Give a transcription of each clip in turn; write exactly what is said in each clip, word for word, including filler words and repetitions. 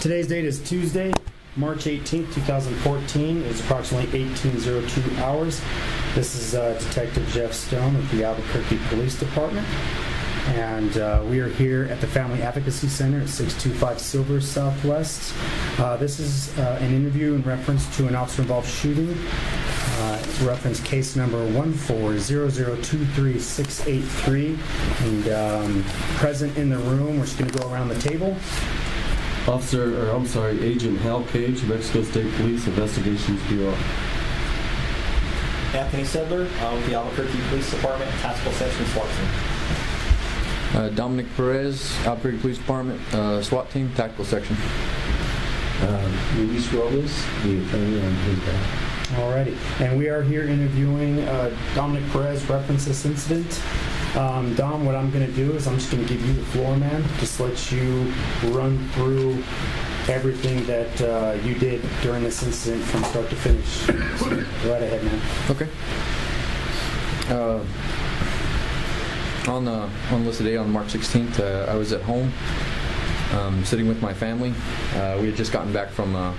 Today's date is Tuesday, March eighteenth, two thousand fourteen. It was approximately eighteen oh two hours. This is uh, Detective Jeff Stone with the Albuquerque Police Department. And uh, we are here at the Family Advocacy Center at six two five Silver Southwest. Uh, this is uh, an interview in reference to an officer-involved shooting. Uh, it's reference case number one four zero zero two three six eight three. And um, present in the room, we're just going to go around the table. Officer, or I'm sorry, Agent Hal Cage, Mexico State Police Investigations Bureau. Anthony Sedler, uh, with the Albuquerque Police Department, Tactical Section SWAT Team. Uh, Dominic Perez, Albuquerque Police Department, uh, SWAT Team, Tactical Section. Uh, Luis Robles, the attorney on his back. Alrighty, and we are here interviewing uh, Dominic Perez, reference this incident. Um, Dom, what I'm going to do is I'm just going to give you the floor, man. Just let you run through everything that uh, you did during this incident from start to finish. So, right ahead, man. Okay. Uh, on the on listed day on March sixteenth, uh, I was at home, um, sitting with my family. Uh, we had just gotten back from. Uh,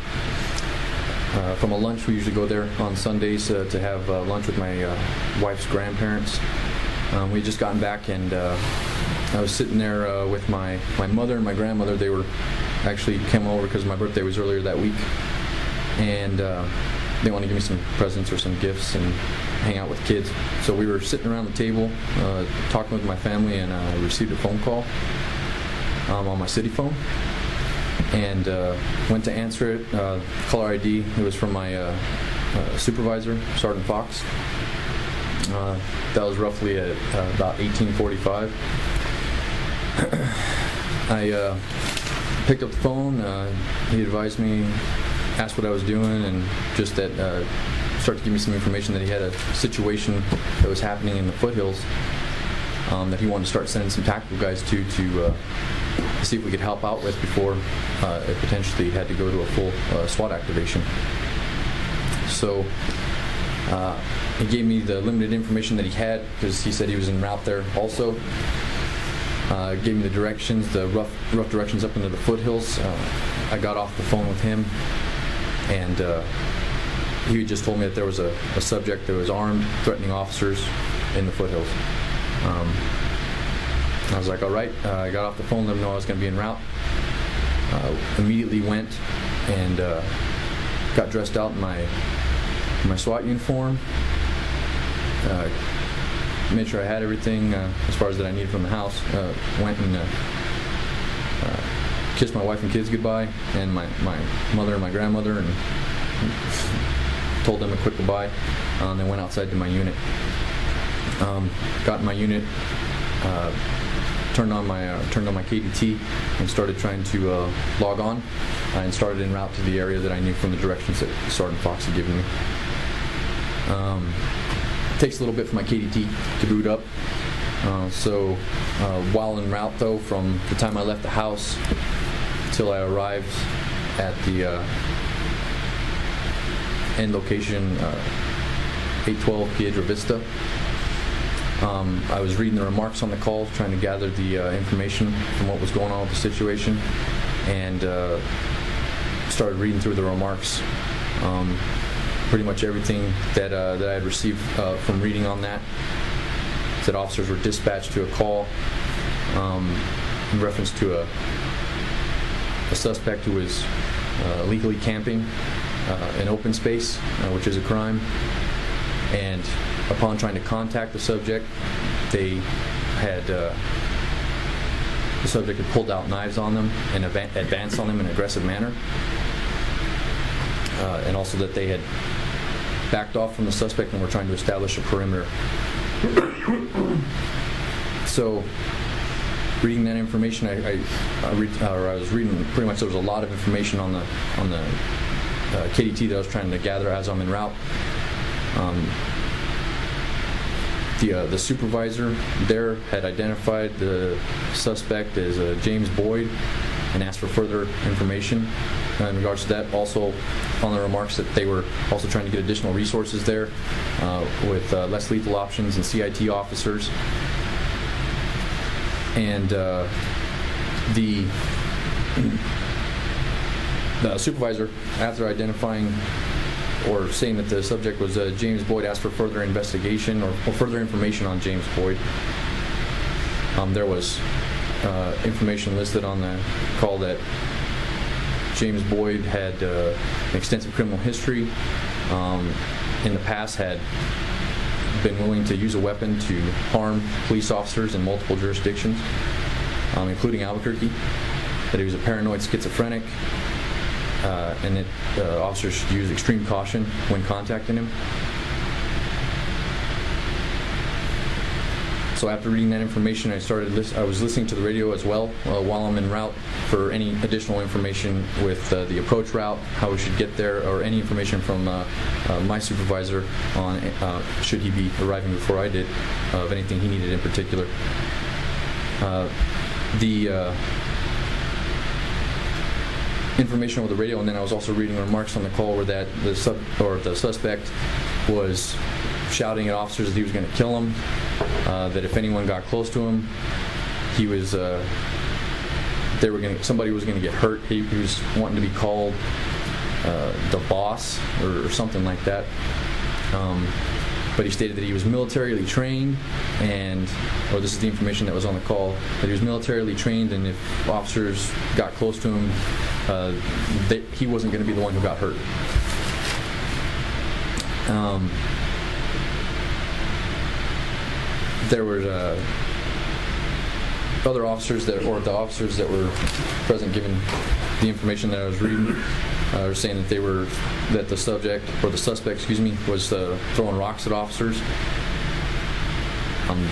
Uh, from a lunch, we usually go there on Sundays uh, to have uh, lunch with my uh, wife's grandparents. Um, we had just gotten back, and uh, I was sitting there uh, with my, my mother and my grandmother. They were actually came over because my birthday was earlier that week, and uh, they wanted to give me some presents or some gifts and hang out with kids. So we were sitting around the table uh, talking with my family, and I received a phone call um, on my city phone. And uh, went to answer it, uh, caller I D, it was from my uh, uh, supervisor, Sergeant Fox. Uh, that was roughly at uh, about eighteen forty-five. I uh, picked up the phone, uh, he advised me, asked what I was doing, and just that uh, started to give me some information that he had a situation that was happening in the foothills um, that he wanted to start sending some tactical guys to, to uh, see if we could help out with before uh, it potentially had to go to a full uh, SWAT activation. So uh, he gave me the limited information that he had because he said he was en route there also. Uh, gave me the directions, the rough, rough directions up into the foothills. Uh, I got off the phone with him, and uh, he just told me that there was a, a subject that was armed, threatening officers in the foothills. Um, I was like, all right. Uh, I got off the phone, let them know I was going to be en route. Uh, immediately went and uh, got dressed out in my my SWAT uniform. Uh, made sure I had everything uh, as far as that I needed from the house. Uh, went and uh, uh, kissed my wife and kids goodbye, and my, my mother and my grandmother, and told them a quick goodbye. Uh, and then went outside to my unit. Um, got in my unit. Uh, Turned on my uh, turned on my K D T and started trying to uh, log on, uh, and started en route to the area that I knew from the directions that Sergeant Fox had given me. Um, it takes a little bit for my K D T to boot up. Uh, so uh, while en route, though, from the time I left the house till I arrived at the uh, end location, uh, eight twelve Piedra Vista. Um, I was reading the remarks on the call, trying to gather the uh, information from what was going on with the situation, and uh, started reading through the remarks. Um, pretty much everything that, uh, that I had received uh, from reading on that, that officers were dispatched to a call um, in reference to a, a suspect who was uh, illegally camping uh, in open space, uh, which is a crime. And upon trying to contact the subject, they had uh, the subject had pulled out knives on them and advan advanced on them in an aggressive manner, uh, and also that they had backed off from the suspect and were trying to establish a perimeter. So, reading that information, I, I, I, read, uh, or I was reading pretty much. There was a lot of information on the on the uh, K D T that I was trying to gather as I'm en route. Um, The, uh, the supervisor there had identified the suspect as uh, James Boyd and asked for further information uh, in regards to that. Also on the remarks that they were also trying to get additional resources there uh, with uh, less lethal options and C I T officers. And uh, the The supervisor, after identifying or seeing that the subject was uh, James Boyd, asked for further investigation or, or further information on James Boyd. Um, there was uh, information listed on the call that James Boyd had uh, an extensive criminal history. Um, in the past, had been willing to use a weapon to harm police officers in multiple jurisdictions, um, including Albuquerque. That he was a paranoid schizophrenic, uh, and that uh, officers should use extreme caution when contacting him. So after reading that information, I started. List I was listening to the radio as well uh, while I'm en route for any additional information with uh, the approach route, how we should get there, or any information from uh, uh, my supervisor on uh, should he be arriving before I did, uh, of anything he needed in particular. Uh, the uh, information over the radio, and then I was also reading remarks on the call where that the sub or the suspect was shouting at officers that he was going to kill them, uh, that if anyone got close to him, he was, uh, they were going to, somebody was going to get hurt. He, he was wanting to be called uh, the boss or, or something like that. Um, but he stated that he was militarily trained, and, or this is the information that was on the call, that he was militarily trained, and if officers got close to him, uh, they, he wasn't going to be the one who got hurt. Um, There were uh, other officers that, or the officers that were present, given the information that I was reading, uh, were saying that they were, that the subject or the suspect, excuse me, was uh, throwing rocks at officers. Um,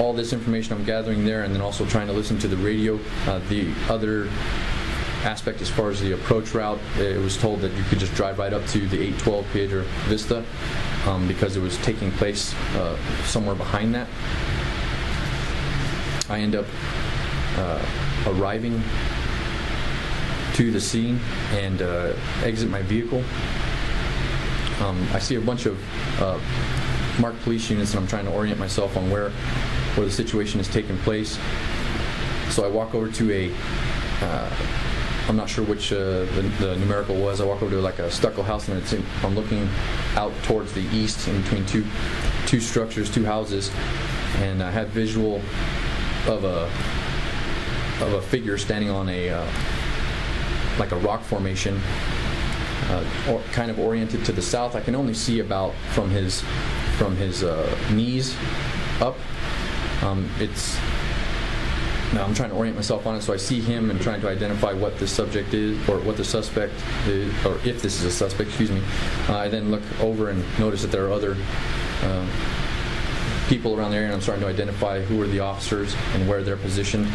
all this information I'm gathering there, and then also trying to listen to the radio. Uh, the other aspect, as far as the approach route, it was told that you could just drive right up to the eight twelve Piedra Vista. Um, because it was taking place uh, somewhere behind that. I end up uh, arriving to the scene and uh, exit my vehicle. Um, I see a bunch of uh, marked police units, and I'm trying to orient myself on where, where the situation is taking place. So I walk over to a, uh, I'm not sure which uh, the, the numerical was. I walk over to like a stucco house, and it's in, I'm looking out towards the east in between two, two structures, two houses, and I had visual of a of a figure standing on a uh, like a rock formation, uh, or kind of oriented to the south. I can only see about from his from his uh, knees up. Um, it's Now I'm trying to orient myself on it, so I see him and trying to identify what the subject is, or what the suspect is, or if this is a suspect, excuse me. Uh, I then look over and notice that there are other um, people around the area, and I'm starting to identify who are the officers and where they're positioned.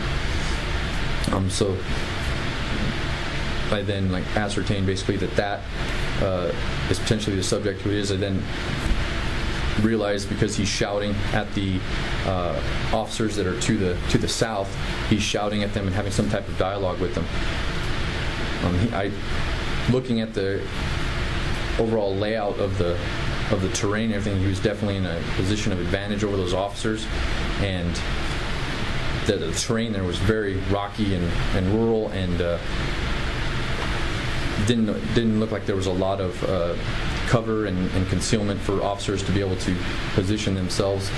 Um, so I then like ascertain basically that that uh, is potentially the subject who it is. I then realize, because he's shouting at the uh, officers that are to the to the south, he's shouting at them and having some type of dialogue with them. Um, he, I, looking at the overall layout of the of the terrain and everything, he was definitely in a position of advantage over those officers, and the, the terrain there was very rocky and, and rural, and uh, didn't didn't look like there was a lot of uh, cover and, and concealment for officers to be able to position themselves.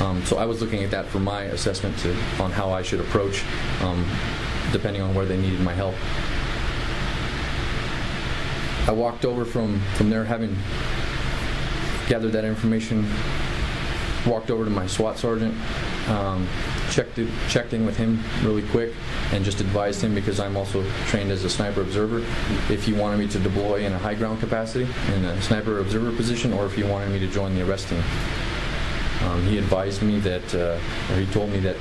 Um, so I was looking at that for my assessment to, on how I should approach, um, depending on where they needed my help. I walked over from, from there, having gathered that information, walked over to my SWAT sergeant, um, checked, it, checked in with him really quick, and just advised him, because I'm also trained as a sniper observer, if he wanted me to deploy in a high ground capacity, in a sniper observer position, or if he wanted me to join the arrest team. Um, he advised me that, uh, or he told me that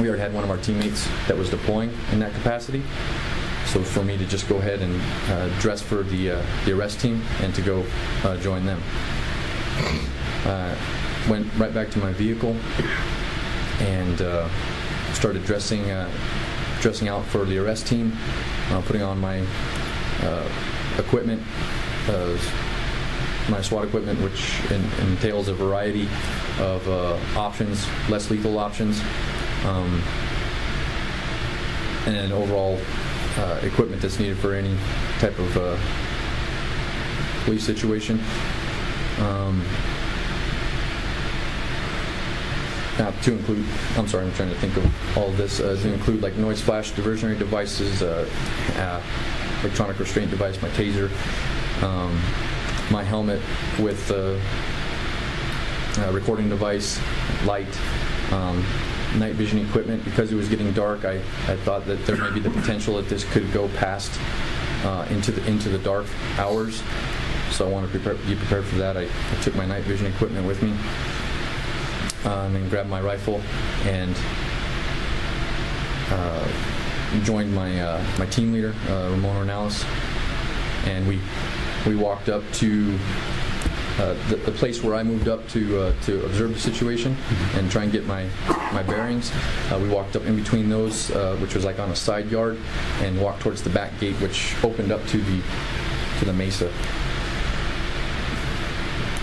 we already had one of our teammates that was deploying in that capacity, so for me to just go ahead and uh, dress for the, uh, the arrest team and to go uh, join them. Uh, went right back to my vehicle and uh, started dressing uh, dressing out for the arrest team, uh, putting on my uh, equipment, uh, my SWAT equipment, which in, entails a variety of uh, options, less lethal options, um, and an overall uh, equipment that's needed for any type of uh, police situation. Um, Now, to include, I'm sorry, I'm trying to think of all of this, uh, to include like noise flash, diversionary devices, uh, uh, electronic restraint device, my taser, um, my helmet with uh, a recording device, light, um, night vision equipment. Because it was getting dark, I, I thought that there may be the potential that this could go past uh, into the into the dark hours. So I want to prepare, be prepared for that. I, I took my night vision equipment with me. Um, and grabbed my rifle and uh, joined my uh, my team leader, uh, Ramon Ornelas, and we we walked up to uh, the, the place where I moved up to uh, to observe the situation and try and get my my bearings. Uh, we walked up in between those, uh, which was like on a side yard, and walked towards the back gate, which opened up to the to the mesa.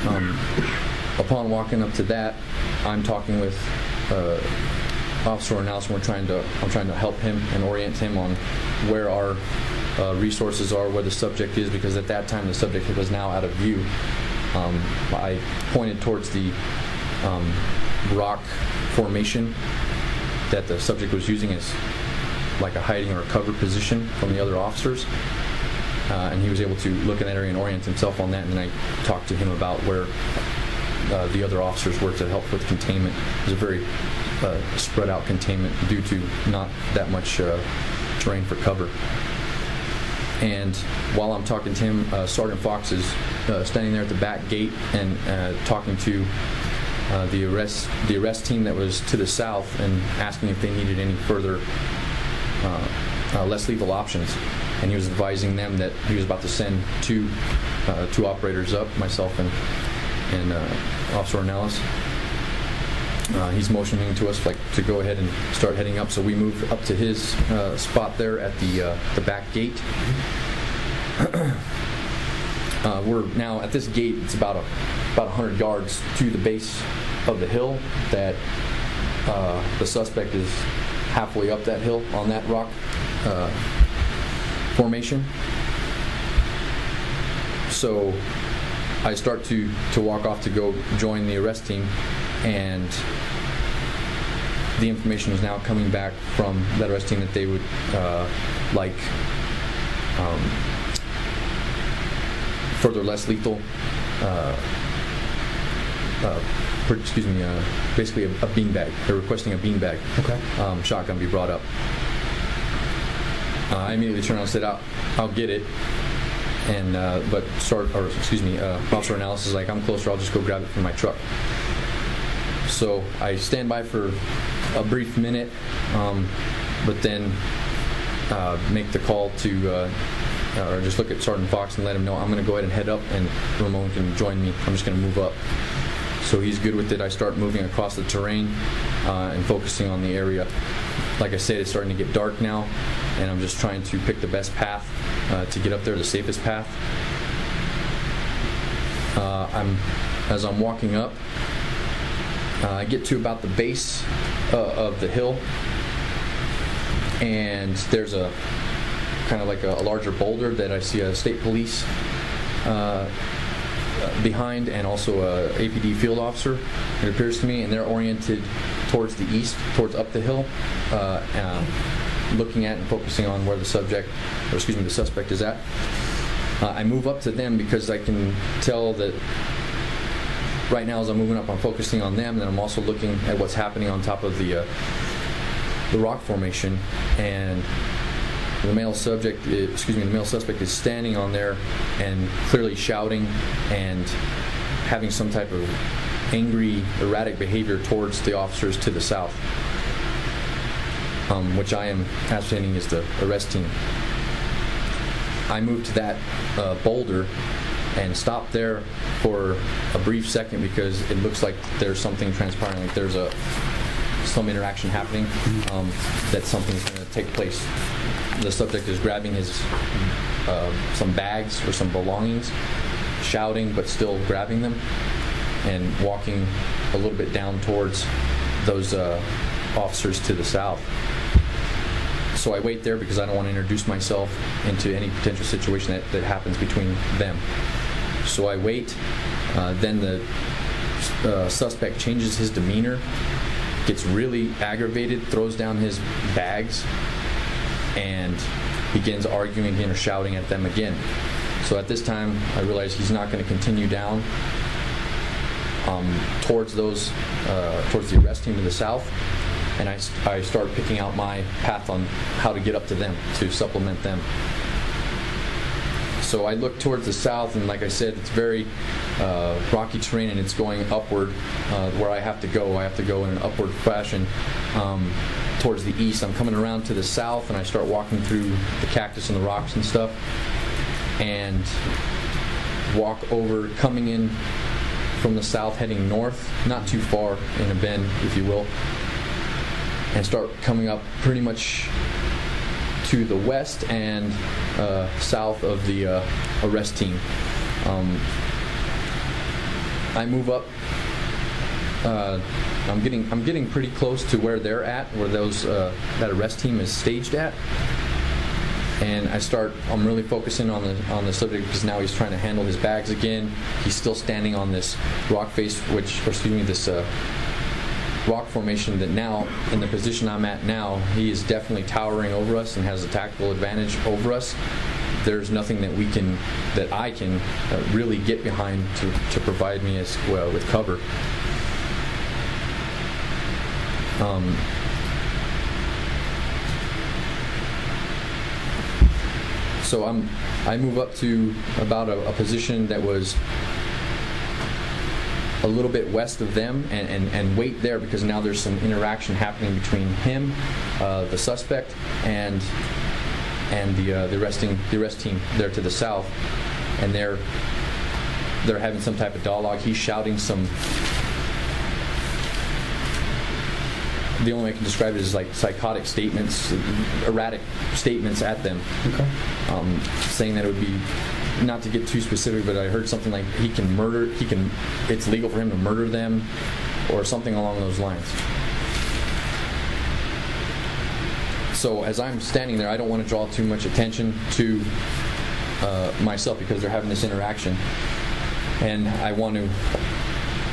Um, Upon walking up to that, I'm talking with uh, Officer Ornelas. We're trying to, I'm trying to help him and orient him on where our uh, resources are, where the subject is, because at that time the subject was now out of view. Um, I pointed towards the um, rock formation that the subject was using as like a hiding or a cover position from the other officers. Uh, and he was able to look in that area and orient himself on that, and then I talked to him about where Uh, the other officers were to help with containment. It was a very uh, spread out containment due to not that much uh, terrain for cover. And while I'm talking to him, uh, Sergeant Fox is uh, standing there at the back gate and uh, talking to uh, the arrest the arrest team that was to the south and asking if they needed any further uh, uh, less lethal options. And he was advising them that he was about to send two uh, two operators up, myself and and uh, Officer Ornelas. Uh, he's motioning to us like to go ahead and start heading up, so we moved up to his uh, spot there at the, uh, the back gate. uh, we're now at this gate. It's about, a, about one hundred yards to the base of the hill that uh, the suspect is halfway up that hill on that rock uh, formation. So I start to, to walk off to go join the arrest team, and the information was now coming back from that arrest team that they would uh, like um, further less lethal, uh, uh, per, excuse me, uh, basically a, a beanbag. They're requesting a beanbag okay. um, shotgun be brought up. Uh, I immediately turned around and said, I'll, I'll get it. And uh, but start, or excuse me, uh, Officer Ornelas is like, I'm closer, I'll just go grab it from my truck. So I stand by for a brief minute, um, but then uh, make the call to, uh, or just look at Sergeant Fox and let him know I'm going to go ahead and head up, and Ramon can join me. I'm just going to move up. So he's good with it. I start moving across the terrain uh, and focusing on the area. Like I said, it's starting to get dark now, and I'm just trying to pick the best path uh, to get up there, the safest path. Uh, I'm, as I'm walking up, uh, I get to about the base uh, of the hill, and there's a kind of like a, a larger boulder that I see a state police uh, behind, and also a A P D field officer, it appears to me, and they're oriented towards the east, towards up the hill, uh, and looking at and focusing on where the subject, or excuse me, the suspect is at. Uh, I move up to them because I can tell that right now as I'm moving up, I'm focusing on them, and I'm also looking at what's happening on top of the, uh, the rock formation, and the male subject, is, excuse me, the male suspect is standing on there and clearly shouting and having some type of angry, erratic behavior towards the officers to the south, um, which I am ascertaining is the arrest team. I moved to that uh, boulder and stopped there for a brief second because it looks like there's something transpiring, like there's a some interaction happening, um, that something's going to take place. The subject is grabbing his uh, some bags or some belongings, shouting but still grabbing them, and walking a little bit down towards those uh, officers to the south. so I wait there because I don't want to introduce myself into any potential situation that, that happens between them. So I wait, uh, then the uh, suspect changes his demeanor, gets really aggravated, throws down his bags, and begins arguing again or shouting at them again. So at this time, I realize he's not going to continue down um, towards those, uh, towards the arrest team to the south, and I, I start picking out my path on how to get up to them to supplement them. So I look towards the south, and like I said, it's very uh, rocky terrain, and it's going upward uh, where I have to go. I have to go in an upward fashion um, towards the east. I'm coming around to the south, and I start walking through the cactus and the rocks and stuff, and walk over, coming in from the south, heading north, not too far in a bend, if you will, and start coming up pretty much to the west and uh, south of the uh, arrest team. Um, I move up. Uh, I'm getting I'm getting pretty close to where they're at, where those uh, that arrest team is staged at. And I start. I'm really focusing on the on the subject because now he's trying to handle his bags again. He's still standing on this rock face, which or excuse me, this. Uh, rock formation that now, in the position I'm at now, he is definitely towering over us and has a tactical advantage over us. There's nothing that we can, that I can uh, really get behind to, to provide me as well with cover. Um, so I'm, I move up to about a, a position that was a little bit west of them and, and, and wait there because now there's some interaction happening between him, uh, the suspect, and and the uh, the arresting the arrest team there to the south, and they're they're having some type of dialogue. He's shouting some. The only way I can describe it is like psychotic statements, erratic statements at them, okay. um, saying that it would be. Not to get too specific, but I heard something like he can murder, he can, it's legal for him to murder them, or something along those lines. So as I'm standing there, I don't want to draw too much attention to uh, myself because they're having this interaction, and I want to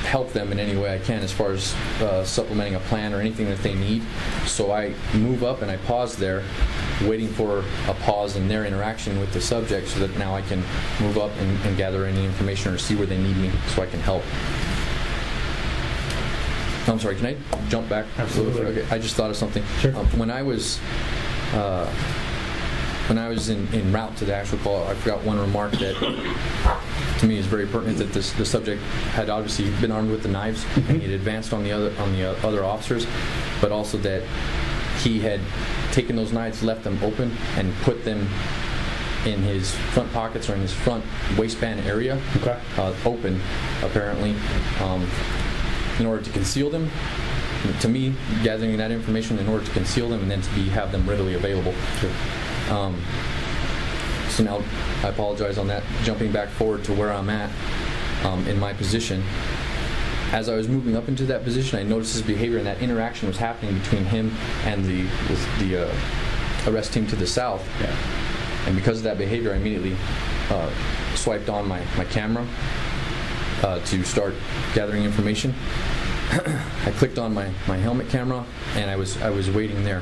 help them in any way I can as far as uh, supplementing a plan or anything that they need. So I move up and I pause there, waiting for a pause in their interaction with the subject so that now I can move up and, and gather any information or see where they need me so I can help. I'm sorry, can I jump back? Absolutely. Okay, I just thought of something. Sure. Um, when I was uh, when I was in, in route to the actual call, I forgot one remark that to me is very pertinent, that this, the subject had obviously been armed with the knives and he had advanced on the other, on the uh, other officers, but also that he had taken those knives, left them open, and put them in his front pockets or in his front waistband area, okay. uh, open, apparently, um, in order to conceal them. To me, gathering that information in order to conceal them and then to be, have them readily available. Sure. Um, so now I apologize on that. Jumping back forward to where I'm at um, in my position. As I was moving up into that position, I noticed his behavior, and that interaction was happening between him and the the uh, arrest team to the south. Yeah. And because of that behavior, I immediately uh, swiped on my, my camera uh, to start gathering information. I clicked on my, my helmet camera, and I was I was waiting there.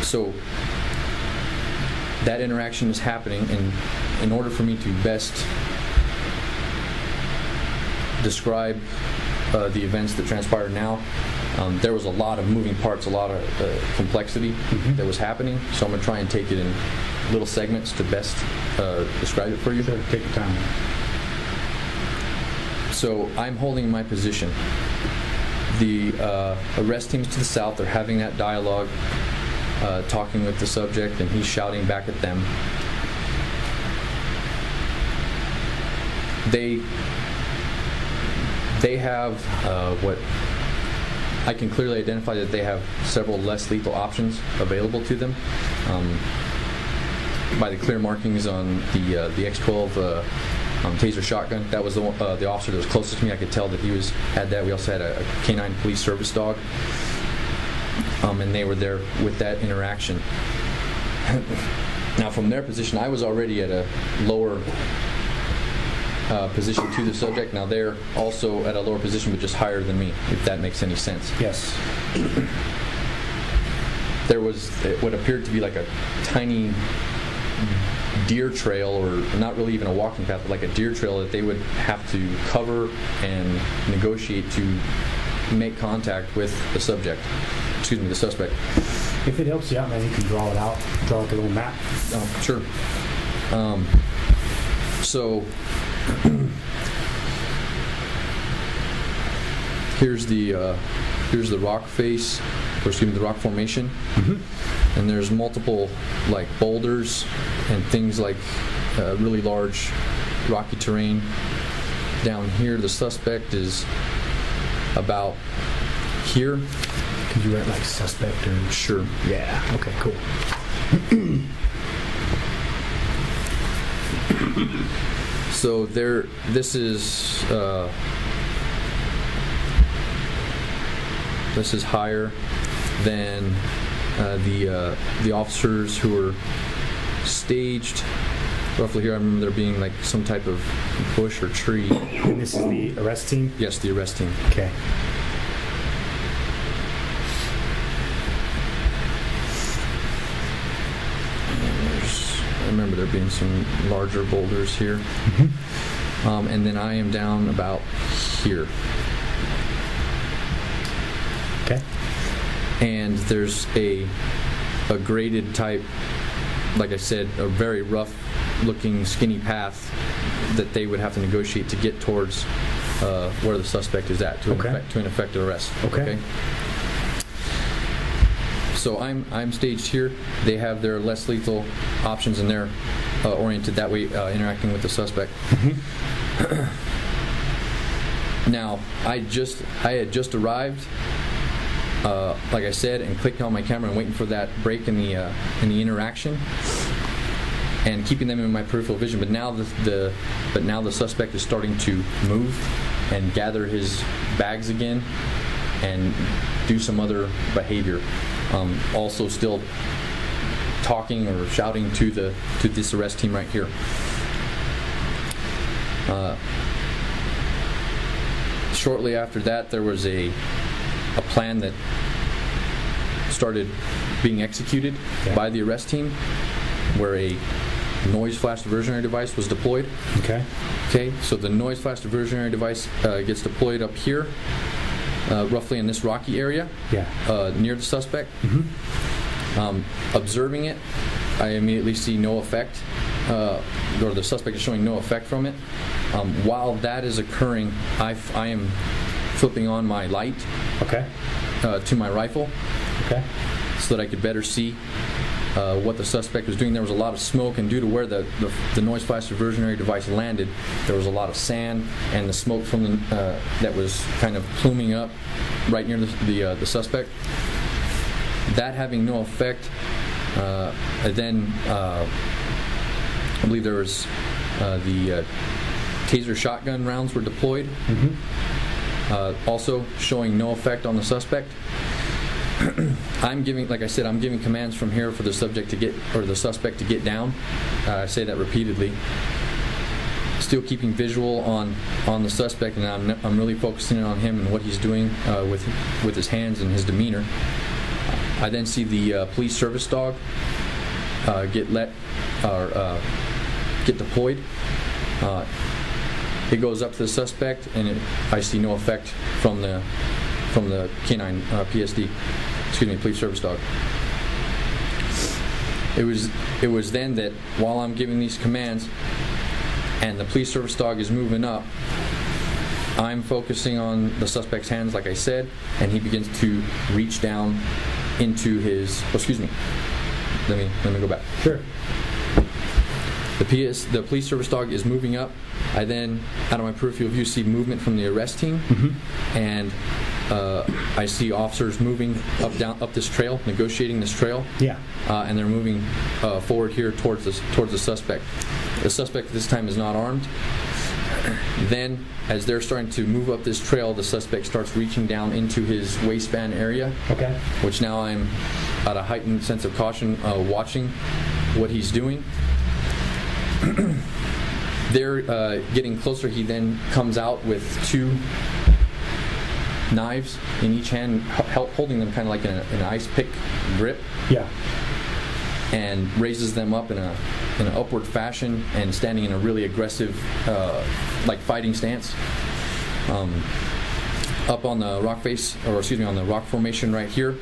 So that interaction is happening, and in order for me to best describe uh, the events that transpired now. Um, there was a lot of moving parts, a lot of uh, complexity mm-hmm. that was happening, so I'm going to try and take it in little segments to best uh, describe it for you. Sure, take your time. So I'm holding my position. The uh, arrest teams to the south are having that dialogue, uh, talking with the subject, and he's shouting back at them. They They have uh, what I can clearly identify that they have several less lethal options available to them um, by the clear markings on the uh, the X twelve uh, um, taser shotgun. That was the one, uh, the officer that was closest to me. I could tell that he was had that. We also had a, a canine police service dog. um, and they were there with that interaction. Now, from their position, I was already at a lower uh, position to the subject. Now, they're also at a lower position, but just higher than me, if that makes any sense. Yes. There was what appeared to be like a tiny deer trail, or not really even a walking path, but like a deer trail that they would have to cover and negotiate to make contact with the subject, excuse me, the suspect. If it helps you out, man, you can draw it out, draw like a little map. Oh, sure. Um, so here's the uh, here's the rock face, or excuse me, the rock formation, mm-hmm. and there's multiple like boulders and things like uh, really large rocky terrain. Down here, the suspect is about here. Could you write like suspect or? Sure. Yeah. Okay, cool. So there, this is, uh, this is higher than uh, the, uh, the officers who were staged roughly here. I remember there being like some type of bush or tree. And this is the arrest team? Yes, the arrest team. Okay. I remember there being some larger boulders here. Mm-hmm. um, and then I am down about here. Okay. And there's a, a graded type, like I said, a very rough looking skinny path that they would have to negotiate to get towards uh, where the suspect is at to, okay. an, effect, to an effective arrest. Okay. Okay. So I'm I'm staged here. They have their less lethal options, and they're uh, oriented that way, uh, interacting with the suspect. Mm-hmm. Now I just I had just arrived, uh, like I said, and clicked on my camera and waiting for that break in the uh, in the interaction, and keeping them in my peripheral vision. But now the, the but now the suspect is starting to move and gather his bags again and do some other behavior. Um, also still talking or shouting to the to this arrest team right here. Uh, shortly after that, there was a a plan that started being executed okay. by the arrest team, where a noise flash diversionary device was deployed. Okay. Okay. So the noise flash diversionary device uh, gets deployed up here. Uh, roughly in this rocky area, yeah. uh, near the suspect. Mm-hmm. um, observing it, I immediately see no effect, uh, or the suspect is showing no effect from it. Um, while that is occurring, I, f I am flipping on my light okay. uh, to my rifle okay. so that I could better see uh, what the suspect was doing. There was a lot of smoke, and due to where the, the, the noise flash diversionary device landed, there was a lot of sand, and the smoke from the, uh, that was kind of pluming up right near the, the, uh, the suspect. That having no effect, uh, then uh, I believe there was uh, the uh, taser shotgun rounds were deployed, mm-hmm. uh, also showing no effect on the suspect. I'm giving, like I said, I'm giving commands from here for the subject to get, or the suspect to get down. Uh, I say that repeatedly. Still keeping visual on on the suspect, and I'm I'm really focusing on him and what he's doing uh, with with his hands and his demeanor. I then see the uh, police service dog uh, get let or uh, get deployed. Uh, it goes up to the suspect, and it, I see no effect from the. From the canine uh, P S D, excuse me, police service dog. It was it was then that while I'm giving these commands, and the police service dog is moving up, I'm focusing on the suspect's hands, like I said, and he begins to reach down into his. Oh, excuse me. Let me let me go back. Sure. The P S, the police service dog is moving up. I then, out of my peripheral view, see movement from the arrest team, mm-hmm. and. Uh, I see officers moving up down up this trail, negotiating this trail. Yeah. Uh, and they're moving uh, forward here towards the towards the suspect. The suspect at this time is not armed. Then, as they're starting to move up this trail, the suspect starts reaching down into his waistband area, okay. which now I'm at a heightened sense of caution, uh, watching what he's doing. They're uh, getting closer. He then comes out with two knives in each hand, holding them kind of like in a, an ice pick grip. Yeah. And raises them up in a in an upward fashion and standing in a really aggressive, uh, like fighting stance. Um, up on the rock face, or excuse me, on the rock formation right here.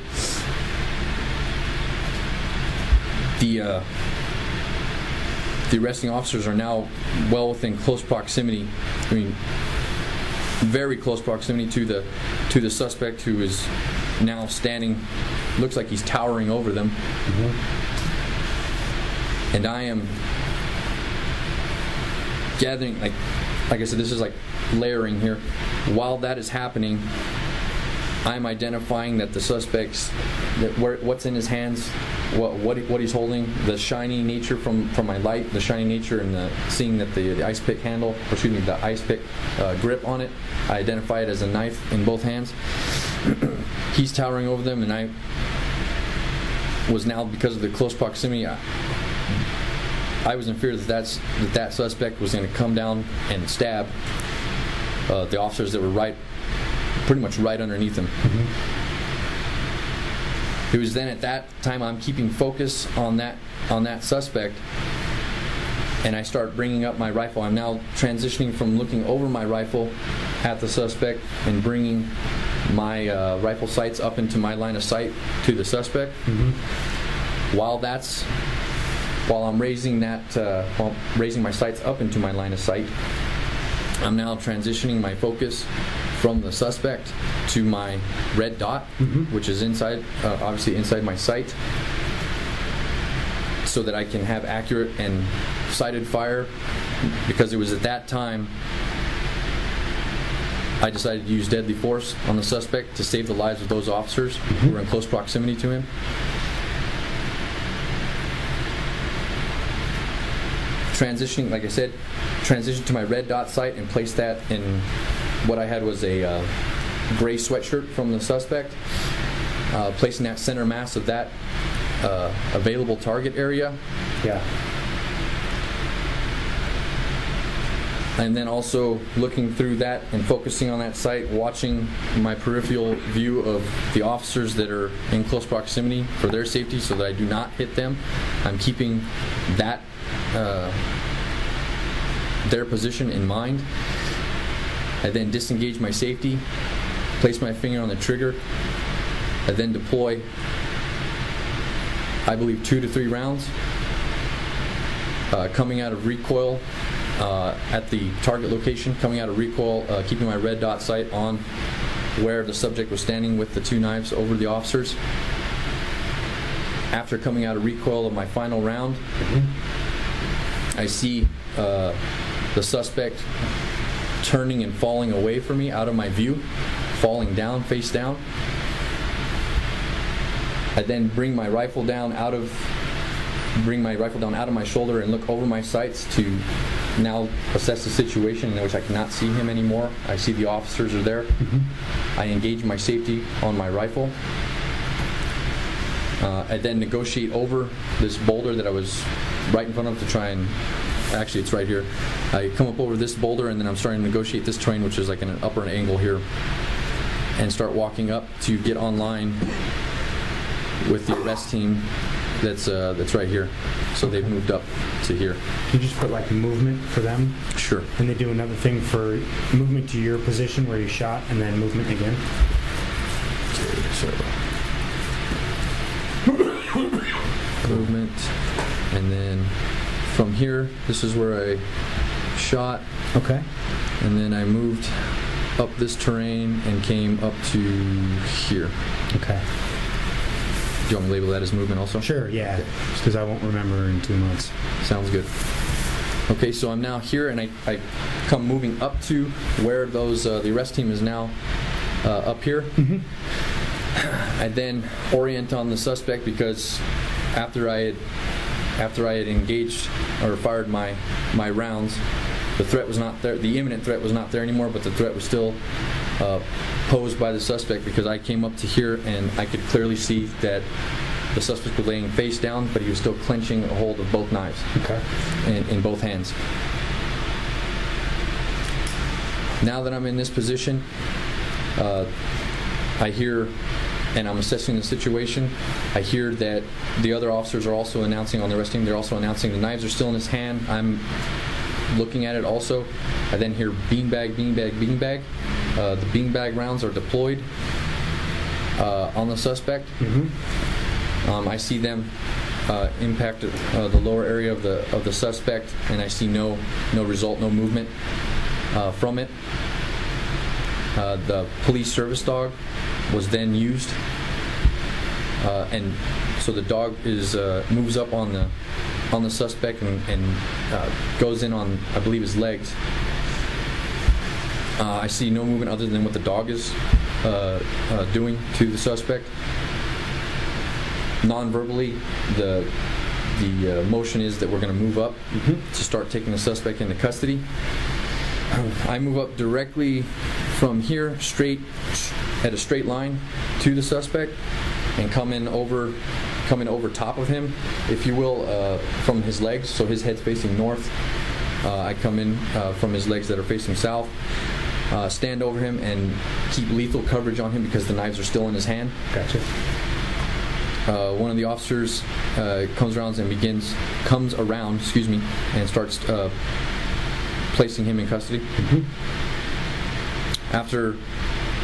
The uh, the arresting officers are now well within close proximity. I mean, very close proximity to the to the suspect, who is now standing. Looks like he's towering over them. Mm-hmm. And I am gathering, like, like I said, this is like layering here. While that is happening, I'm identifying that the suspects, that where, what's in his hands, what what what he's holding, the shiny nature from from my light, the shiny nature, and the seeing that the, the ice pick handle, or excuse me, the ice pick uh, grip on it, I identify it as a knife in both hands. He's towering over them, and I was now, because of the close proximity, I, I was in fear that that's, that that suspect was going to come down and stab uh, the officers that were right, pretty much right underneath him. Mm-hmm. It was then at that time I'm keeping focus on that on that suspect, and I start bringing up my rifle. I'm now transitioning from looking over my rifle at the suspect and bringing my uh, rifle sights up into my line of sight to the suspect. Mm-hmm. While that's while I'm raising that uh, while raising my sights up into my line of sight, I'm now transitioning my focus from the suspect to my red dot, mm-hmm. which is inside, uh, obviously inside my sight, so that I can have accurate and sighted fire, because it was at that time I decided to use deadly force on the suspect to save the lives of those officers mm-hmm. who were in close proximity to him. Transitioning, like I said, transition to my red dot sight and place that in. What I had was a uh, gray sweatshirt from the suspect, uh, placing that center mass of that uh, available target area. Yeah. And then also looking through that and focusing on that sight, watching my peripheral view of the officers that are in close proximity for their safety, so that I do not hit them. I'm keeping that uh, their position in mind. I then disengage my safety, place my finger on the trigger. I then deploy, I believe, two to three rounds uh, coming out of recoil uh, at the target location, coming out of recoil, uh, keeping my red dot sight on where the subject was standing with the two knives over the officers. After coming out of recoil of my final round, mm-hmm. I see uh, the suspect turning and falling away from me, out of my view, falling down, face down. I then bring my rifle down out of, bring my rifle down out of my shoulder and look over my sights to now assess the situation, in which I cannot see him anymore. I see the officers are there. Mm-hmm. I engage my safety on my rifle. Uh, I then negotiate over this boulder that I was right in front of to try and. Actually, it's right here. I come up over this boulder, and then I'm starting to negotiate this terrain, which is like in an upper angle here, and start walking up to get online with the arrest team that's uh, that's right here. So okay. They've moved up to here. Can you just put like movement for them? Sure. And they do another thing for movement to your position where you shot, and then movement again? So, movement, and then... From here, this is where I shot. Okay. And then I moved up this terrain and came up to here. Okay. Do you want me to label that as movement also? Sure, yeah. Because okay. I won't remember in two months. Sounds good. Okay, so I'm now here, and I, I come moving up to where those uh, the arrest team is now uh, up here. Mm-hmm. I then orient on the suspect, because after I had... After I had engaged or fired my, my rounds, The threat was not there, the imminent threat was not there anymore, but the threat was still uh, posed by the suspect, because I came up to here and I could clearly see that the suspect was laying face down, but he was still clenching a hold of both knives. Okay. In, in both hands. Now that I'm in this position, uh, I hear, and I'm assessing the situation, I hear that the other officers are also announcing on the arresting, they're also announcing the knives are still in his hand. I'm looking at it also. I then hear beanbag, beanbag, beanbag. Uh, the beanbag rounds are deployed uh, on the suspect. Mm-hmm. um, I see them uh, impact uh, the lower area of the of the suspect, and I see no no result, no movement uh, from it. Uh, the police service dog was then used, uh, and so the dog is uh, moves up on the on the suspect and, and uh, goes in on, I believe, his legs. Uh, I see no movement other than what the dog is uh, uh, doing to the suspect. Non-verbally, the the uh, motion is that we're going to move up mm-hmm. to start taking the suspect into custody. I move up directly from here, straight at a straight line to the suspect, and come in over, coming over top of him, if you will, uh, from his legs. So his head's facing north. Uh, I come in uh, from his legs that are facing south, uh, stand over him, and keep lethal coverage on him because the knives are still in his hand. Gotcha. Uh, one of the officers uh, comes around and begins, comes around, excuse me, and starts uh, placing him in custody. Mm-hmm. After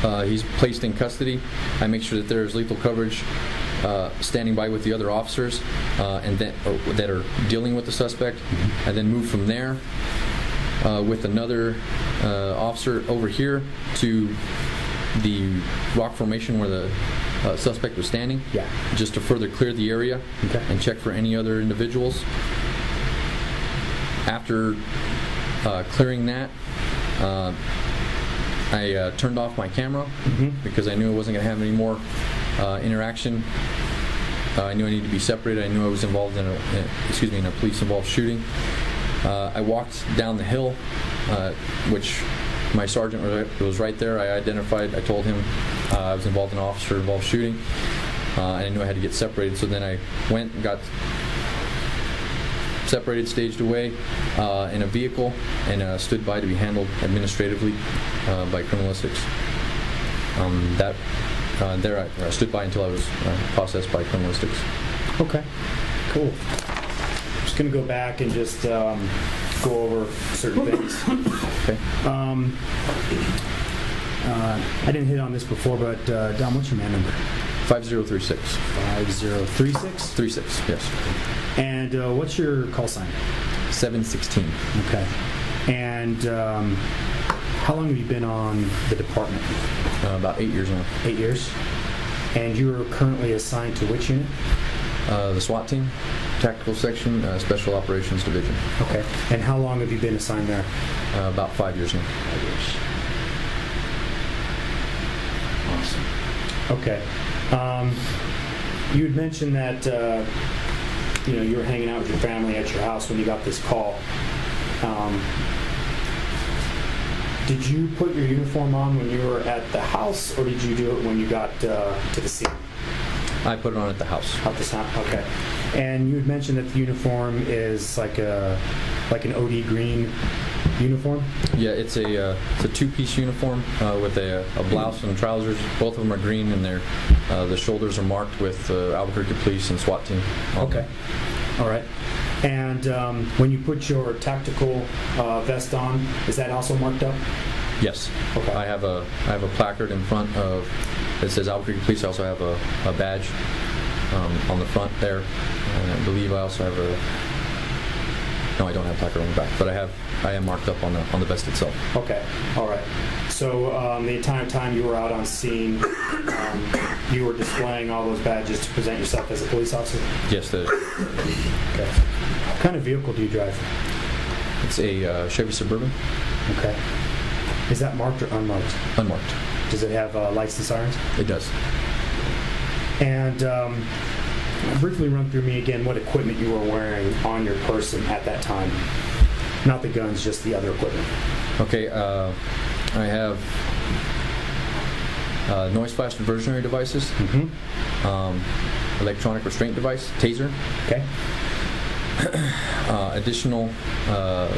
uh, he's placed in custody, I make sure that there is lethal coverage Uh, standing by with the other officers uh, and that, or, that are dealing with the suspect, and then move from there uh, with another uh, officer over here to the rock formation where the uh, suspect was standing, yeah, just to further clear the area. Okay. And check for any other individuals. After uh, clearing that, uh, I uh, turned off my camera. Mm-hmm. Because I knew I wasn't going to have any more Uh, interaction. Uh, I knew I needed to be separated. I knew I was involved in a, in, excuse me, in a police-involved shooting. Uh, I walked down the hill, uh, which my sergeant was, was right there. I identified. I told him uh, I was involved in an officer-involved shooting, uh, and I knew I had to get separated. So then I went and got separated, staged away uh, in a vehicle, and uh, stood by to be handled administratively uh, by criminalistics. Um, that. Uh, there I, I stood by until I was uh, processed by criminalistics. Okay, cool. I'm just going to go back and just um, go over certain things. Okay. Um, uh, I didn't hit on this before, but uh, Dom, what's your man number? five zero three six. five zero three six? three six, yes. And uh, what's your call sign? seven sixteen. Okay. And um, how long have you been on the department? Uh, about eight years now. Eight years. And you are currently assigned to which unit? Uh, the SWAT team, tactical section, uh, special operations division. Okay. And how long have you been assigned there? Uh, about five years now. Five years. Awesome. Okay. Um, you had mentioned that uh, you know, you were hanging out with your family at your house when you got this call. Um, Did you put your uniform on when you were at the house, or did you do it when you got uh, to the scene? I put it on at the house. At the house, okay. And you had mentioned that the uniform is like a like an O D green uniform. Yeah, it's a uh, it's a two-piece uniform uh, with a, a blouse and trousers. Both of them are green, and they're uh, the shoulders are marked with uh, Albuquerque Police and SWAT team. Okay. All right. And um, when you put your tactical uh, vest on, is that also marked up? Yes. Okay. I have a I have a placard in front of that says Albuquerque Police. I also have a, a badge um, on the front there, and I believe I also have a. No, I don't have a placard on the back, but I have I am marked up on the on the vest itself. Okay. All right. So um, the entire time you were out on scene, um, you were displaying all those badges to present yourself as a police officer? Yes, that is. Okay. What kind of vehicle do you drive? It's a uh, Chevy Suburban. Okay. Is that marked or unmarked? Unmarked. Does it have uh, lights and sirens? It does. And um, briefly run through me again what equipment you were wearing on your person at that time. Not the guns, just the other equipment. Okay, uh, I have uh, noise flash diversionary devices, mm-hmm. um, electronic restraint device, taser. Okay. uh, additional uh,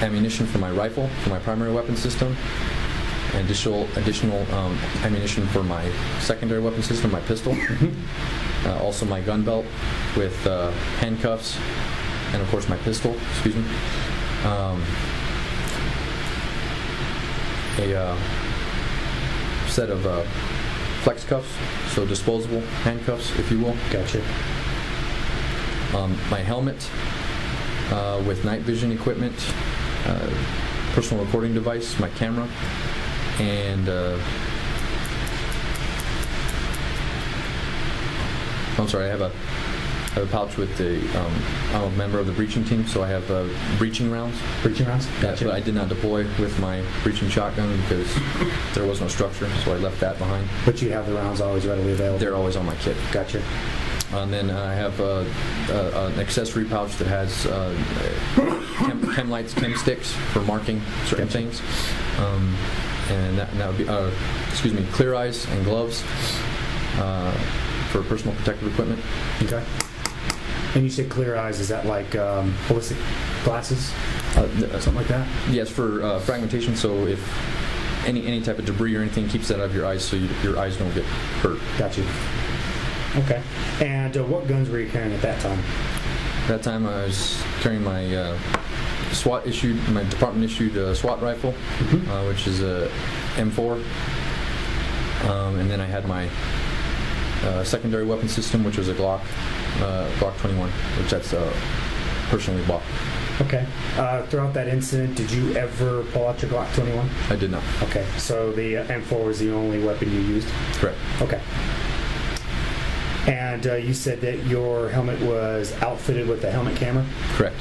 ammunition for my rifle, for my primary weapon system. Additional additional um, ammunition for my secondary weapon system, my pistol. Mm-hmm. uh, also my gun belt with uh, handcuffs, and of course my pistol. Excuse me. Um, a uh, set of uh, flex cuffs, so disposable handcuffs, if you will. Gotcha. Um, my helmet uh, with night vision equipment, uh, personal recording device, my camera. And uh, I'm sorry, I have a, I have a pouch with the, um, I'm a member of the breaching team, so I have uh, breaching rounds. Breaching rounds? Gotcha. But I did not deploy with my breaching shotgun because there was no structure, so I left that behind. But you have the rounds always readily available? They're always on my kit. Gotcha. And then I have uh, uh, an accessory pouch that has uh, chem, chem lights, chem sticks for marking certain gotcha. things. Um, And that, and that would be, uh, excuse me, clear eyes and gloves uh, for personal protective equipment. Okay. And you say clear eyes, is that like um, ballistic glasses, uh, something like that? Yes, for uh, fragmentation, so if any any type of debris or anything keeps that out of your eyes so you, your eyes don't get hurt. Got you. Okay. And uh, what guns were you carrying at that time? At that time I was carrying my... Uh, SWAT issued, my department issued a SWAT rifle, mm-hmm. uh, which is a M four, um, and then I had my uh, secondary weapon system, which was a Glock, uh, Glock twenty-one, which that's uh, personally bought. Okay. Uh, throughout that incident, did you ever pull out your Glock twenty-one? I did not. Okay. So the uh, M four was the only weapon you used? Correct. Okay. And uh, you said that your helmet was outfitted with a helmet camera? Correct.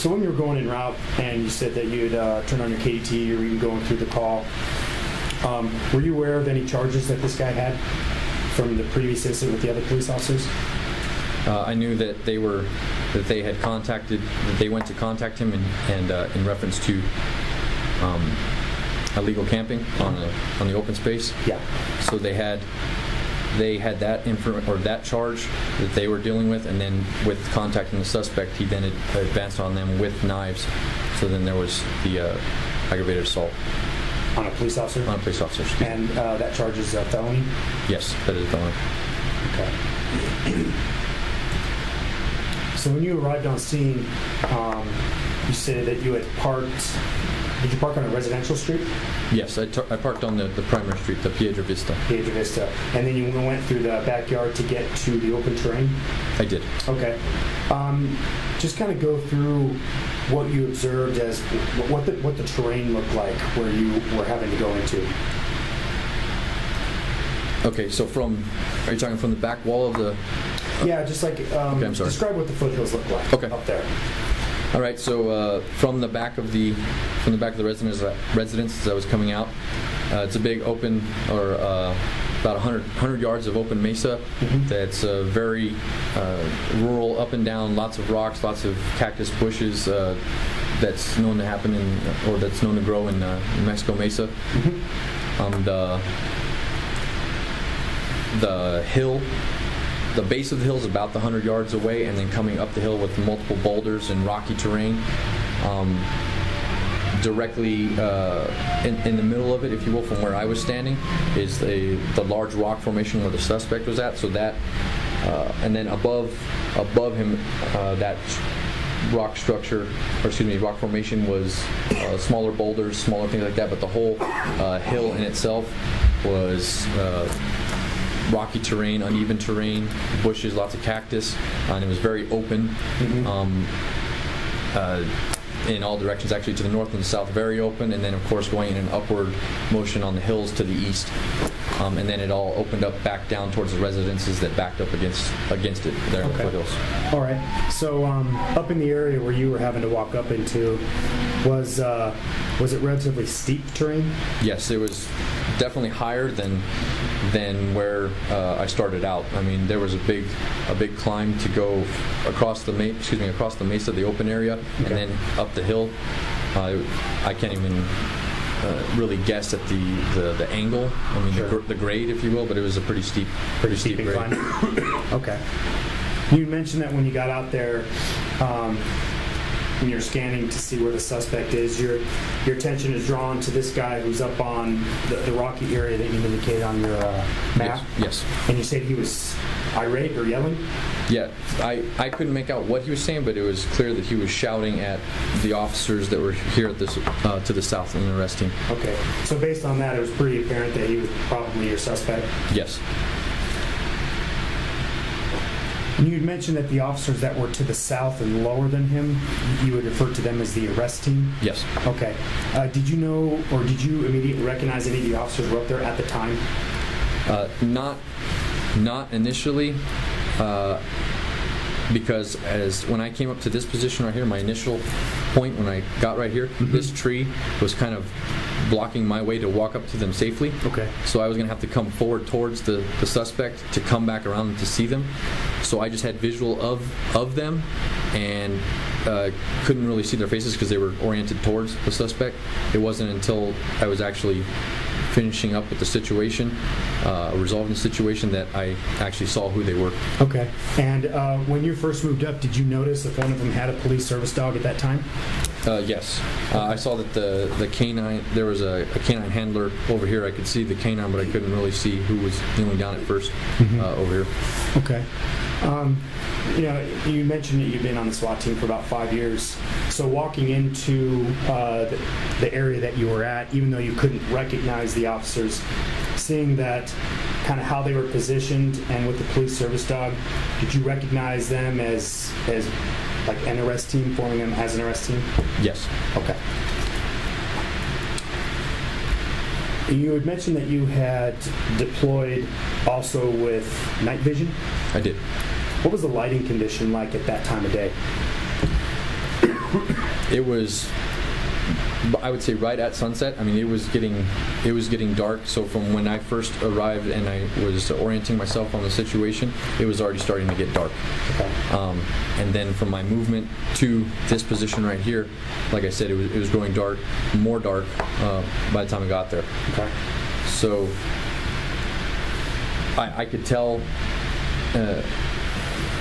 So when you were going en route and you said that you'd uh, turn on your K D T or even going through the call, um, were you aware of any charges that this guy had from the previous incident with the other police officers? Uh, I knew that they were, that they had contacted, that they went to contact him and, and uh, in reference to um, illegal camping on the on the open space. Yeah. So they had. They had that inform or that charge that they were dealing with, and then with contacting the suspect, he then advanced on them with knives. So then there was the uh, aggravated assault on a police officer. On a police officer. And uh, that charge is a felony. Yes, that is a felony. Okay. So when you arrived on scene, um, you said that you had parked. Did you park on a residential street? Yes, I, I parked on the, the primary street, the Piedra Vista. Piedra Vista. And then you went through the backyard to get to the open terrain? I did. Okay. Um, just kind of go through what you observed as what the, what the terrain looked like where you were having to go into. Okay, so from, are you talking from the back wall of the... Uh, yeah, just like, um, okay, I'm sorry. Describe what the foothills look like okay. up there. All right, so uh, from the back of the from the back of the residence, uh, residence as I was coming out, uh, it's a big open, or uh, about one hundred, one hundred yards of open mesa. Mm-hmm. That's uh, very uh, rural, up and down, lots of rocks, lots of cactus bushes. Uh, that's known to happen in, or that's known to grow in, uh, in Mexico Mesa. Mm-hmm. Um, the the hill. The base of the hill is about the hundred yards away, and then coming up the hill with multiple boulders and rocky terrain. Um, directly uh, in, in the middle of it, if you will, from where I was standing, is the the large rock formation where the suspect was at. So that, uh, and then above above him, uh, that rock structure, or excuse me, rock formation was uh, smaller boulders, smaller things like that. But the whole uh, hill in itself was. Uh, rocky terrain, uneven terrain, bushes, lots of cactus, and it was very open mm-hmm. um, uh, in all directions, actually to the north and the south, very open, and then of course going in an upward motion on the hills to the east. Um, and then it all opened up back down towards the residences that backed up against against it there okay. in the foothills. All right, so um, up in the area where you were having to walk up into, was uh, was it relatively steep terrain? Yes, it was definitely higher than than where uh, I started out. I mean, there was a big a big climb to go across the excuse me across the mesa, the open area, okay. and then up the hill. Uh, I can't even. Uh, really guess at the, the, the angle, I mean sure. the, gr the grade, if you will, but it was a pretty steep, pretty, pretty steep, steep grade. Okay. You mentioned that when you got out there, um, when you're scanning to see where the suspect is, your your attention is drawn to this guy who's up on the, the rocky area that you indicated on your uh, map. Yes. Yes. And you said he was irate or yelling? Yeah, I, I couldn't make out what he was saying, but it was clear that he was shouting at the officers that were here at this uh, to the south and arresting. Okay, so based on that, it was pretty apparent that he was probably your suspect? Yes. You had mentioned that the officers that were to the south and lower than him, you would refer to them as the arrest team? Yes. Okay. Uh, did you know, or did you immediately recognize any of the officers were up there at the time? Uh, not, not initially. Uh, because as when I came up to this position right here, my initial point when I got right here, mm-hmm. this tree was kind of blocking my way to walk up to them safely. Okay. So I was going to have to come forward towards the, the suspect to come back around to see them. So I just had visual of, of them and uh, couldn't really see their faces because they were oriented towards the suspect. It wasn't until I was actually finishing up with the situation, uh, resolving the situation, that I actually saw who they were. Okay. And uh, when you first moved up, did you notice if one of them had a police service dog at that time? Uh, yes. Uh, I saw that the, the canine, there was a, a canine handler over here. I could see the canine, but I couldn't really see who was kneeling down at first mm-hmm. uh, over here. Okay. Um, you know, you mentioned that you've been on the SWAT team for about five years. So walking into uh, the, the area that you were at, even though you couldn't recognize the officers, seeing that kind of how they were positioned and with the police service dog, did you recognize them as as like an arrest team, forming them as an arrest team? Yes. Okay. You had mentioned that you had deployed also with night vision? I did. What was the lighting condition like at that time of day? It was, I would say, right at sunset. I mean, it was getting, it was getting dark. So from when I first arrived and I was orienting myself on the situation, it was already starting to get dark. Okay. Um, and then from my movement to this position right here, like I said, it was, it was growing dark, more dark uh, by the time I got there. Okay. So I, I could tell. Uh,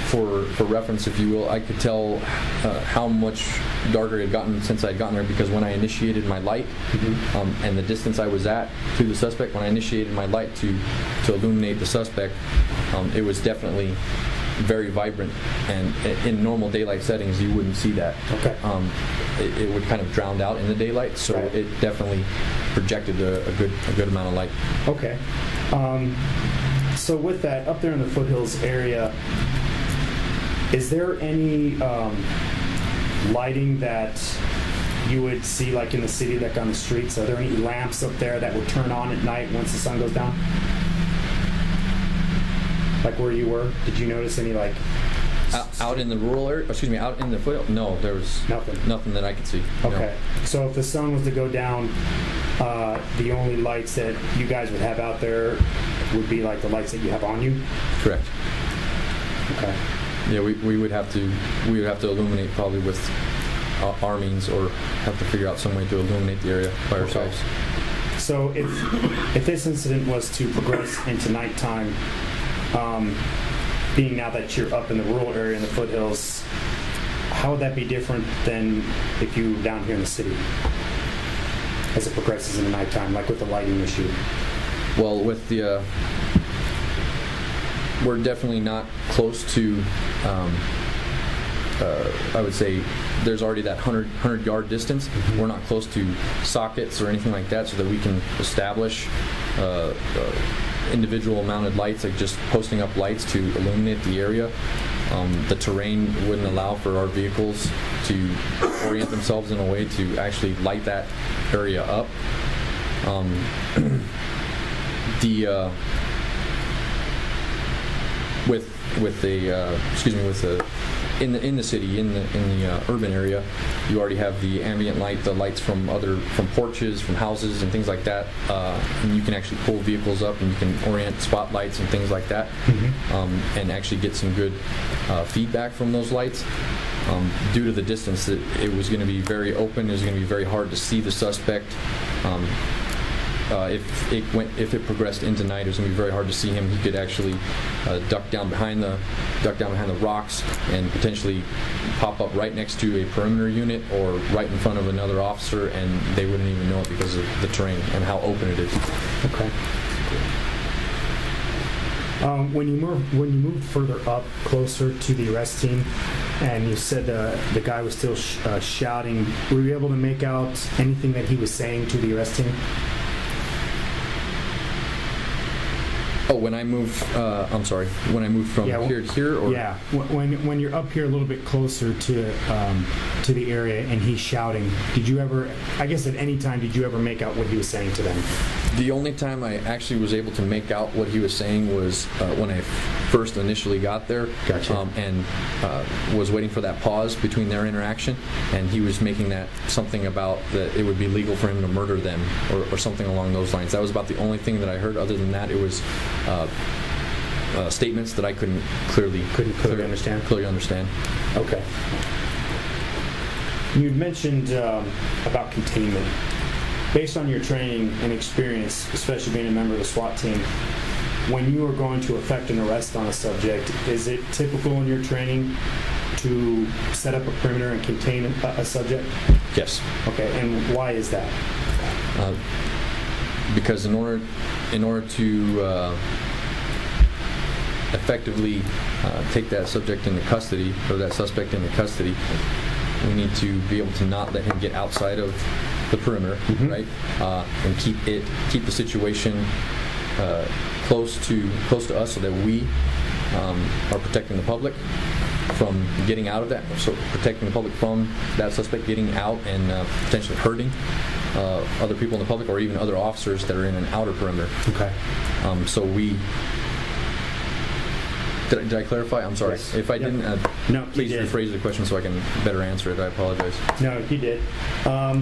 For, for reference, if you will, I could tell uh, how much darker it had gotten since I'd gotten there, because when I initiated my light mm-hmm. um, and the distance I was at to the suspect, when I initiated my light to, to illuminate the suspect, um, it was definitely very vibrant, and in normal daylight settings you wouldn't see that. Okay. Um, it, it would kind of drown out in the daylight, so right. it definitely projected a, a, good, a good amount of light. Okay. Um, so with that, up there in the foothills area, is there any um, lighting that you would see like in the city, like on the streets? Are there any lamps up there that would turn on at night once the sun goes down? Like where you were? Did you notice any like... Out, out in the rural area? Excuse me, out in the foot? No, there was nothing, nothing that I could see. Okay. No. So if the sun was to go down, uh, the only lights that you guys would have out there would be like the lights that you have on you? Correct. Okay. Yeah, we, we would have to we would have to illuminate probably with uh, our means, or have to figure out some way to illuminate the area by okay. ourselves. So if if this incident was to progress into nighttime, um, being now that you're up in the rural area in the foothills, how would that be different than if you were down here in the city as it progresses into nighttime, like with the lighting issue? Well, with the uh, we're definitely not close to, um, uh, I would say, there's already that hundred yard distance. Mm-hmm. We're not close to sockets or anything like that, so that we can establish uh, uh, individual mounted lights, like just posting up lights to illuminate the area. Um, the terrain wouldn't allow for our vehicles to orient themselves in a way to actually light that area up. Um, the... Uh, with with the uh, excuse me with the in the in the city in the in the uh, urban area. You already have the ambient light, the lights from other from porches, from houses, and things like that. Uh, and you can actually pull vehicles up, and you can orient spotlights and things like that, mm-hmm. um, and actually get some good uh, feedback from those lights. Um, due to the distance, it, it was going to be very open. It was going to be very hard to see the suspect. Um, Uh, if it went, if it progressed into night, it was going to be very hard to see him. He could actually uh, duck down behind the, duck down behind the rocks, and potentially pop up right next to a perimeter unit or right in front of another officer, and they wouldn't even know it because of the terrain and how open it is. Okay. Um, when you move, when you moved further up, closer to the arrest team, and you said uh, the guy was still sh uh, shouting, were you able to make out anything that he was saying to the arrest team? Oh, when I moved, uh, I'm sorry, when I moved from yeah, here to here? Or? Yeah, when, when you're up here a little bit closer to um, to the area and he's shouting, did you ever, I guess at any time, did you ever make out what he was saying to them? The only time I actually was able to make out what he was saying was uh, when I first initially got there. Gotcha. um, and uh, was waiting for that pause between their interaction, and he was making that something about that it would be legal for him to murder them or, or something along those lines. That was about the only thing that I heard. Other than that, it was Uh, uh, statements that I couldn't clearly couldn't clearly, clearly understand. Clearly understand. Okay. You mentioned um, about containment. Based on your training and experience, especially being a member of the SWAT team, when you are going to effect an arrest on a subject, is it typical in your training to set up a perimeter and contain a, a subject? Yes. Okay. And why is that? Uh, Because in order, in order to uh, effectively uh, take that subject into custody, or that suspect into custody, we need to be able to not let him get outside of the perimeter, mm-hmm. right? Uh, and keep it, keep the situation uh, close to close to us, so that we um, are protecting the public from getting out of that. So protecting the public from that suspect getting out and uh, potentially hurting Uh, other people in the public, or even other officers that are in an outer perimeter. Okay. Um, so we. Did I, did I clarify? I'm sorry. Yes. If I yep. didn't, uh, no, please rephrase the question so I can better answer it. I apologize. No, you did. Um,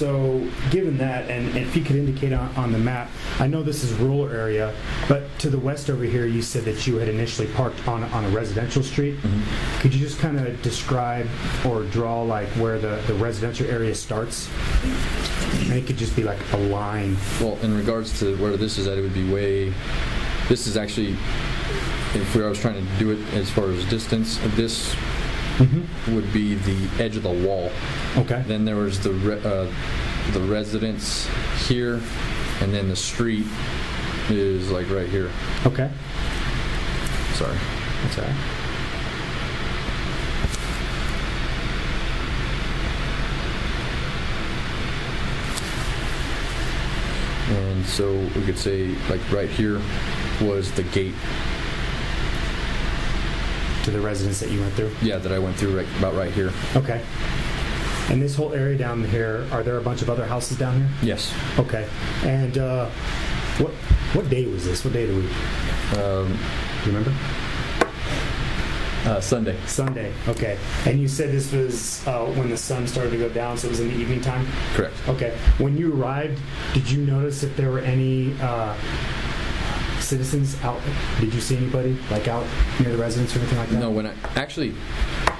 so given that, and, and if you could indicate on, on the map, I know this is a rural area, but to the west over here, you said that you had initially parked on, on a residential street. Mm-hmm. Could you just kind of describe or draw like where the, the residential area starts? And it could just be like a line. Well, in regards to where this is at, it would be way, this is actually, if we, I was trying to do it as far as distance, this Mm-hmm. would be the edge of the wall. Okay. Then there was the re uh, the residence here, and then the street is like right here. Okay. Sorry. That's all right. And so we could say like right here was the gate. The residence that you went through? Yeah, that I went through right, about right here. Okay. And this whole area down here, are there a bunch of other houses down here? Yes. Okay. And uh, what what day was this? What day of the week? Um, Do you remember? Uh, Sunday. Sunday. Okay. And you said this was uh, when the sun started to go down, so it was in the evening time? Correct. Okay. When you arrived, did you notice if there were any Uh, citizens out? Did you see anybody like out near the residence or anything like that? No, when I actually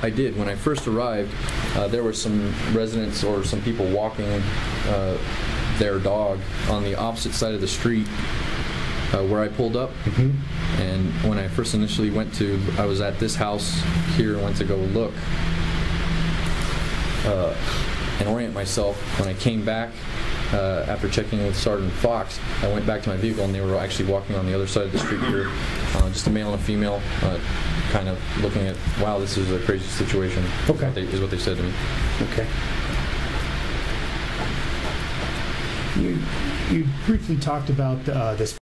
I did when I first arrived, uh, there were some residents or some people walking uh, their dog on the opposite side of the street uh, where I pulled up. Mm-hmm. And when I first initially went to, I was at this house here and went to go look uh, and orient myself. When I came back, Uh, after checking in with Sergeant Fox, I went back to my vehicle, and they were actually walking on the other side of the street here, uh, just a male and a female, uh, kind of looking at, wow, this is a crazy situation. Okay. Is what they, is what they said to me. Okay. You, you briefly talked about uh, this.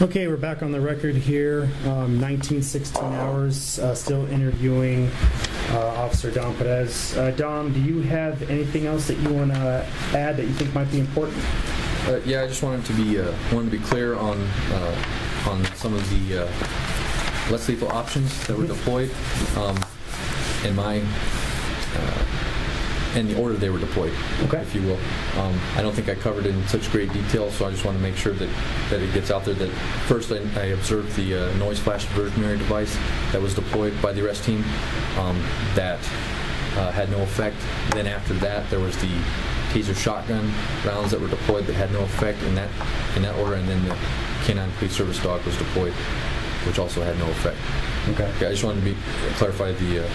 Okay, we're back on the record here, um, nineteen sixteen hours, uh, still interviewing Uh, Officer Dom Perez. Uh, Dom, do you have anything else that you want to add that you think might be important? Uh, yeah, I just wanted to be uh, wanted to be clear on uh, on some of the uh, less lethal options that were deployed um, in my uh, in the order they were deployed, okay. if you will. Um, I don't think I covered it in such great detail, so I just want to make sure that, that it gets out there that first I, I observed the uh, noise flash diversionary device that was deployed by the arrest team um, that uh, had no effect. Then after that, there was the taser shotgun rounds that were deployed that had no effect in that, in that order, and then the canine police service dog was deployed, which also had no effect. Okay. Okay, I just wanted to be, clarify the... Uh,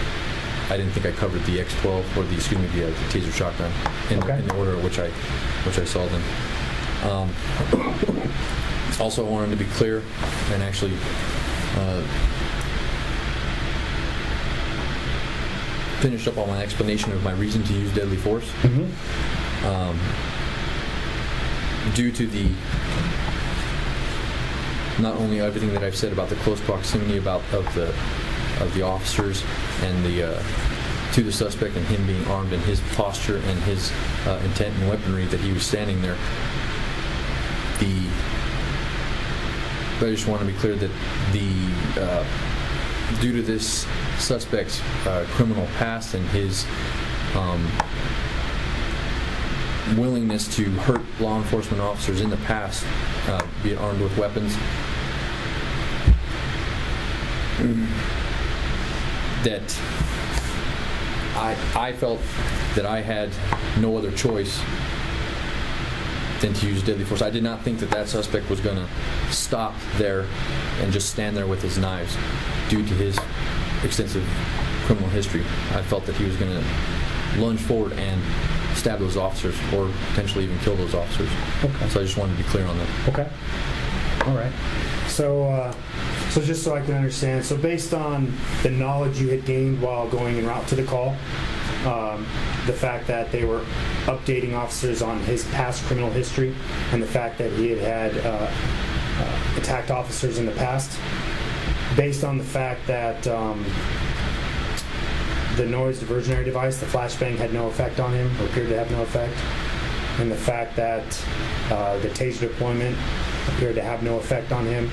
I didn't think I covered the X twelve or the excuse me the, uh, the taser shotgun in, okay. in the order which I which I saw them. Um, also, I wanted to be clear and actually uh, finish up on my explanation of my reason to use deadly force. Mm-hmm. um, due to the not only everything that I've said about the close proximity about of the. of the officers and the uh, to the suspect and him being armed and his posture and his uh, intent and weaponry that he was standing there. The but I just want to be clear that the uh, due to this suspect's uh, criminal past and his um, willingness to hurt law enforcement officers in the past, uh, be it armed with weapons. Mm-hmm. That I, I felt that I had no other choice than to use deadly force. I did not think that that suspect was going to stop there and just stand there with his knives due to his extensive criminal history. I felt that he was going to lunge forward and stab those officers or potentially even kill those officers. Okay. So I just wanted to be clear on that. Okay. All right. So, uh, so just so I can understand, so based on the knowledge you had gained while going en route to the call, um, the fact that they were updating officers on his past criminal history, and the fact that he had had uh, uh, attacked officers in the past, based on the fact that um, the noise diversionary device, the flashbang, had no effect on him, or appeared to have no effect, and the fact that uh, the taser deployment appeared to have no effect on him,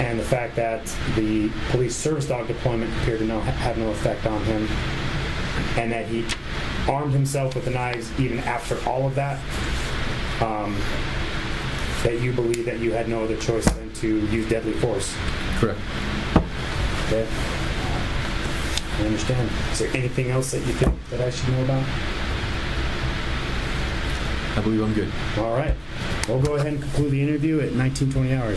and the fact that the police service dog deployment appeared to no, have no effect on him, and that he armed himself with the knives even after all of that, um, that you believe that you had no other choice than to use deadly force. Correct. Okay. I understand. Is there anything else that you think that I should know about? I believe I'm good. All right. We'll go ahead and conclude the interview at nineteen twenty hours.